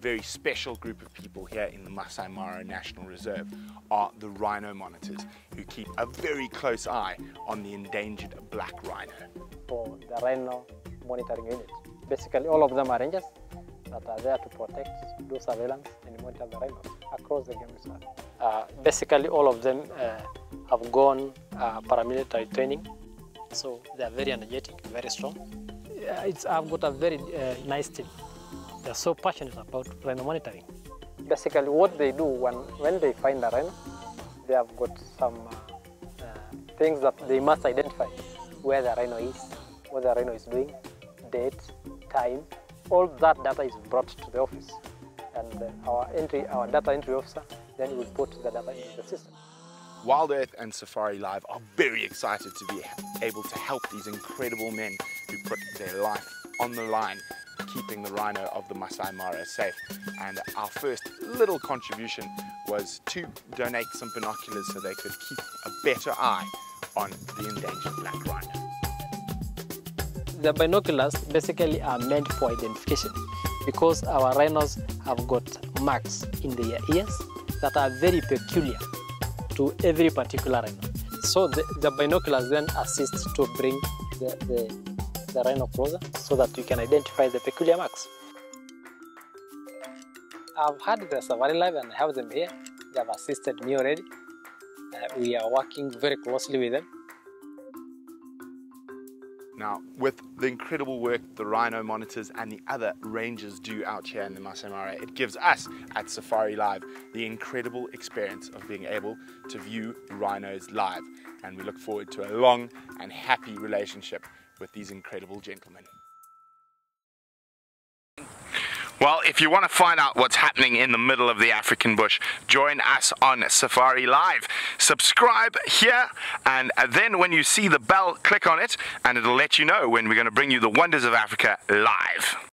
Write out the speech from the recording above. very special group of people here in the Maasai Mara National Reserve are the rhino monitors, who keep a very close eye on the endangered black rhino. For the Rhino Monitoring Unit, basically all of them are rangers that are there to protect, do surveillance and monitor the rhinos across the game reserve. Basically all of them have gone paramilitary training, so they are very energetic, very strong. I've got a very nice team. They're so passionate about rhino monitoring. Basically what they do when they find a rhino, they have got some things that they must identify: where the rhino is, what the rhino is doing, date, time. All that data is brought to the office, and our data entry officer then will put the data into the system. Wild Earth and Safari Live are very excited to be able to help these incredible men who put their life on the line keeping the rhino of the Maasai Mara safe. And our first little contribution was to donate some binoculars so they could keep a better eye on the endangered black rhino. The binoculars basically are meant for identification because our rhinos have got marks in their ears that are very peculiar to every particular rhino. So the binoculars then assist to bring the rhino closer so that you can identify the peculiar marks. I've had the Safari Live and I have them here. They have assisted me already. We are working very closely with them. Now, with the incredible work the rhino monitors and the other rangers do out here in the Maasai Mara, it gives us at Safari Live the incredible experience of being able to view rhinos live. And we look forward to a long and happy relationship with these incredible gentlemen. Well, if you want to find out what's happening in the middle of the African bush, join us on Safari Live. Subscribe here, and then when you see the bell, click on it, and it'll let you know when we're going to bring you the wonders of Africa live.